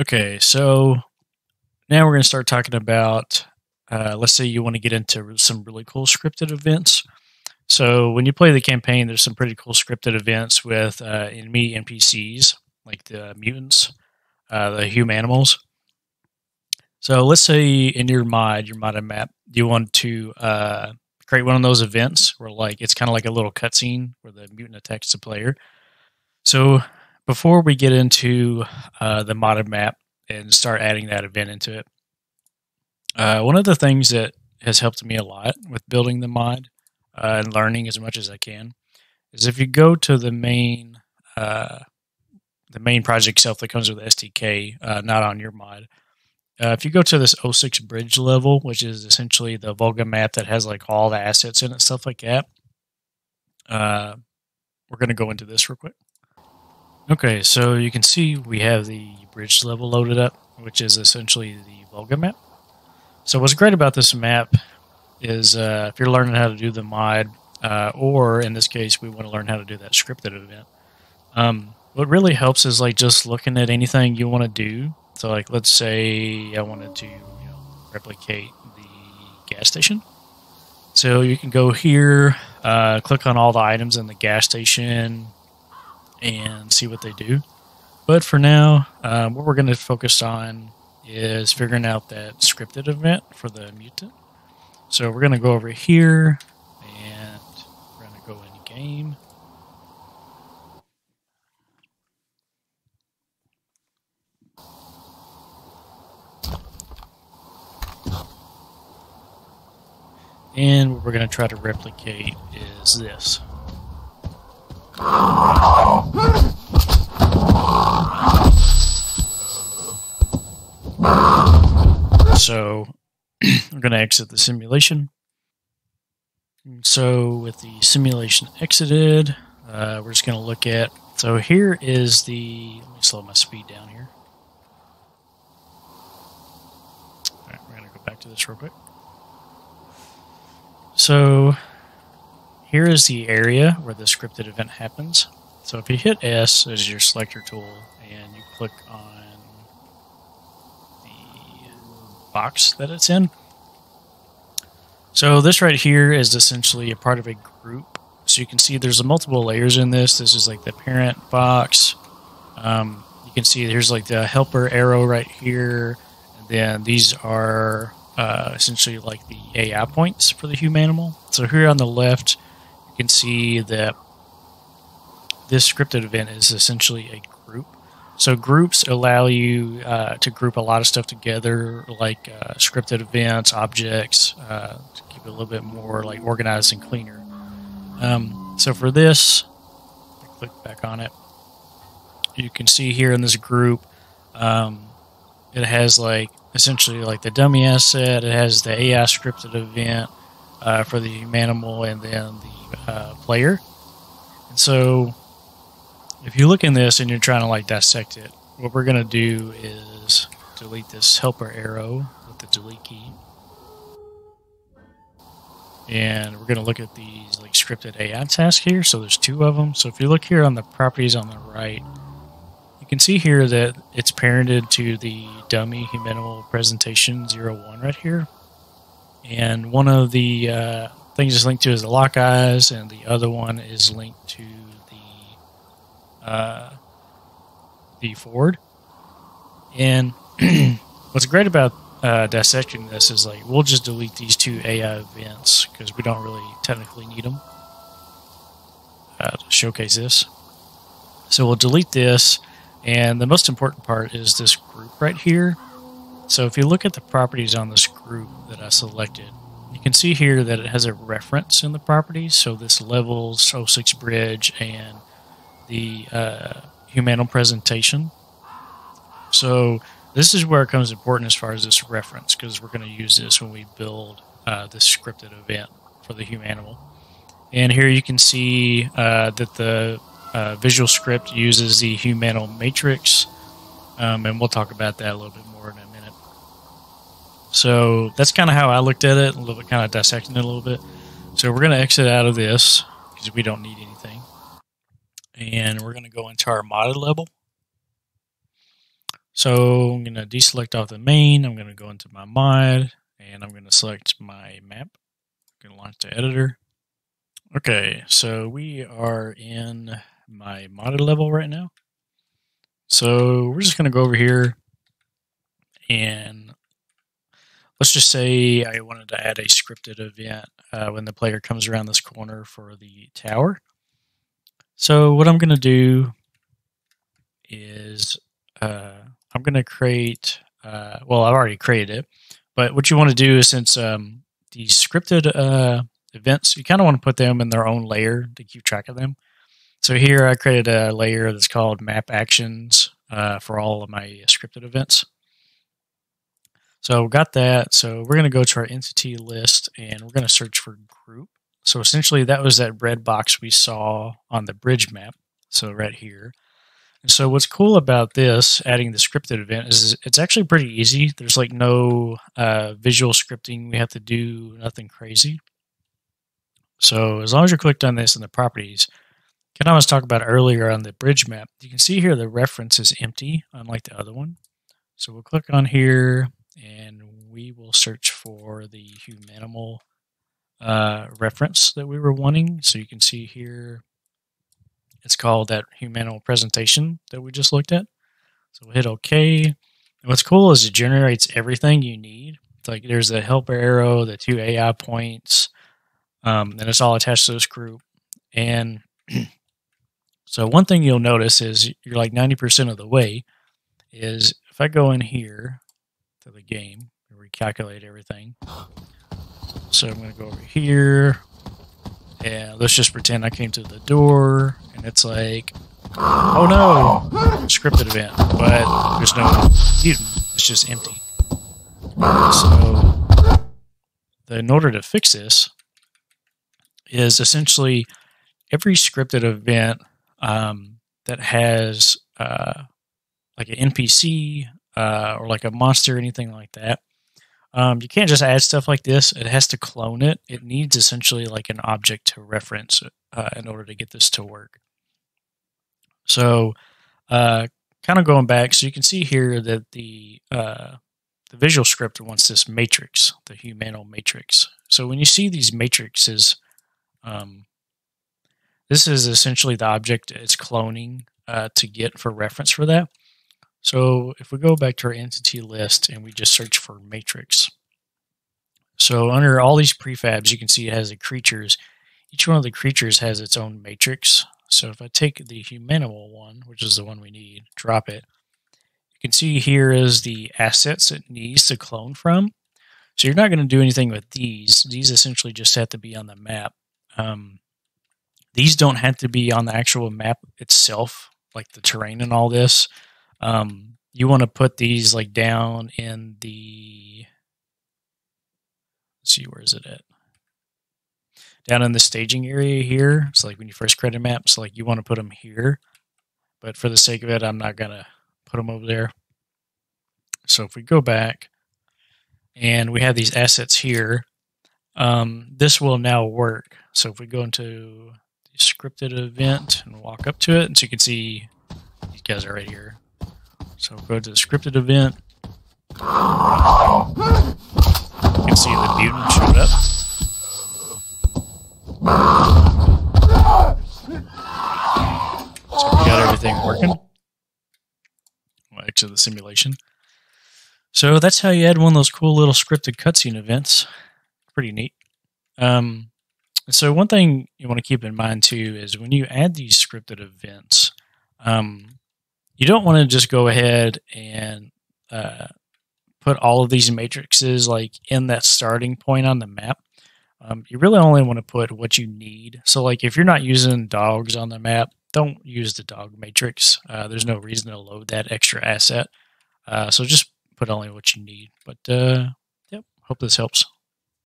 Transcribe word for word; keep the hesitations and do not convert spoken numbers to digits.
Okay, so now we're going to start talking about, uh, let's say you want to get into some really cool scripted events. So when you play the campaign, there's some pretty cool scripted events with uh, enemy N P Cs, like the mutants, uh, the humanimals. So let's say in your mod, your modded map, you want to uh, create one of those events where like it's kind of like a little cutscene where the mutant attacks the player. So before we get into uh, the modded map and start adding that event into it, uh, one of the things that has helped me a lot with building the mod uh, and learning as much as I can is if you go to the main uh, the main project itself that comes with the S D K, uh, not on your mod. Uh, if you go to this oh six bridge level, which is essentially the Volga map that has like all the assets in it, stuff like that. Uh, we're going to go into this real quick. Okay, so you can see we have the bridge level loaded up, which is essentially the Volga map. So what's great about this map is uh, if you're learning how to do the mod, uh, or in this case, we want to learn how to do that scripted event. Um, what really helps is like just looking at anything you want to do. So, like, let's say I wanted to you know, replicate the gas station. So you can go here, uh, click on all the items in the gas station, and see what they do. But for now, um, what we're going to focus on is figuring out that scripted event for the mutant. So we're going to go over here, and we're going to go in game. And what we're going to try to replicate is this. So we're going to exit the simulation. So with the simulation exited, uh, we're just going to look at, so here is the, let me slow my speed down here. All right, we're going to go back to this real quick. So here is the area where the scripted event happens. So if you hit S as your selector tool and you click on the box that it's in. So this right here is essentially a part of a group. So you can see there's multiple layers in this. This is like the parent box. Um, you can see there's like the helper arrow right here. And then these are Uh, essentially like the A I points for the humanimal. So here on the left, you can see that this scripted event is essentially a group. So groups allow you uh, to group a lot of stuff together, like uh, scripted events, objects, uh, to keep it a little bit more like organized and cleaner. Um, so for this, I click back on it. You can see here in this group, um, it has like essentially like the dummy asset, it has the A I scripted event uh, for the humanimal and then the uh, player. And so if you look in this and you're trying to like dissect it, what we're going to do is delete this helper arrow with the delete key. And we're going to look at these like scripted A I tasks here. So there's two of them. So if you look here on the properties on the right, you can see here that it's parented to the dummy humanoid presentation zero one right here. And one of the uh, things it's linked to is the lock eyes, and the other one is linked to the uh, the forward. And what's great about uh, dissecting this is like we'll just delete these two A I events because we don't really technically need them uh, to showcase this. So we'll delete this. And the most important part is this group right here. So if you look at the properties on this group that I selected, you can see here that it has a reference in the properties. So this levels, oh six bridge, and the uh, humanoid presentation. So this is where it becomes important as far as this reference, because we're going to use this when we build uh, this scripted event for the humanimal. And here you can see uh, that the Uh, visual script uses the humanoid matrix, um, and we'll talk about that a little bit more in a minute. So that's kind of how I looked at it, a little bit kind of dissecting it a little bit. So we're going to exit out of this because we don't need anything, and we're going to go into our modded level. So I'm going to deselect off the main. I'm going to go into my mod and I'm going to select my map. I'm going to launch the editor. Okay, so we are in my modded level right now. So we're just going to go over here and let's just say I wanted to add a scripted event uh, when the player comes around this corner for the tower. So what I'm going to do is uh, I'm going to create, uh, well, I've already created it, but what you want to do is since um, the scripted uh, events, you kind of want to put them in their own layer to keep track of them. So here I created a layer that's called map actions uh, for all of my scripted events. So we've got that. So we're going to go to our entity list and we're going to search for group. So essentially that was that red box we saw on the bridge map. So right here. And so what's cool about this, adding the scripted event, is it's actually pretty easy. There's like no uh, visual scripting. We have to do nothing crazy. So as long as you're clicked on this in the properties, kind of what I was talking about earlier on the bridge map, you can see here the reference is empty, unlike the other one. So we'll click on here and we will search for the humanimal uh, reference that we were wanting. So you can see here, it's called that humanoid presentation that we just looked at. So we'll hit OK. And what's cool is it generates everything you need. It's like there's the helper arrow, the two A I points, um, and it's all attached to this group. And so one thing you'll notice is you're like ninety percent of the way is if I go in here to the game and recalculate everything. So I'm going to go over here. Yeah, let's just pretend I came to the door, and it's like, oh no, scripted event, but there's no mutant, it's just empty. So, in order to fix this, is essentially every scripted event um, that has uh, like an N P C uh, or like a monster, anything like that. Um, you can't just add stuff like this. It has to clone it. It needs essentially like an object to reference uh, in order to get this to work. So uh, kind of going back, so you can see here that the, uh, the visual script wants this matrix, the humanoid matrix. So when you see these matrices, um, this is essentially the object it's cloning uh, to get for reference for that. So if we go back to our entity list and we just search for matrix. So under all these prefabs, you can see it has the creatures. Each one of the creatures has its own matrix. So if I take the humanoid one, which is the one we need, drop it. You can see here is the assets it needs to clone from. So you're not going to do anything with these. These essentially just have to be on the map. Um, these don't have to be on the actual map itself, like the terrain and all this. Um, you want to put these like down in the, let's see, where is it at? Down in the staging area here. So like when you first create a map, so like you want to put them here, but for the sake of it, I'm not going to put them over there. So if we go back and we have these assets here, um, this will now work. So if we go into the scripted event and walk up to it, and so you can see these guys are right here. So we'll go to the scripted event. You can see the mutant showed up. So we got everything working. Well, actually, the simulation. So that's how you add one of those cool little scripted cutscene events. Pretty neat. Um, so one thing you want to keep in mind, too, is when you add these scripted events, um, you don't want to just go ahead and uh, put all of these matrices like in that starting point on the map. Um, you really only want to put what you need. So like if you're not using dogs on the map, don't use the dog matrix. Uh, there's no reason to load that extra asset. Uh, so just put only what you need. But uh, yep, hope this helps.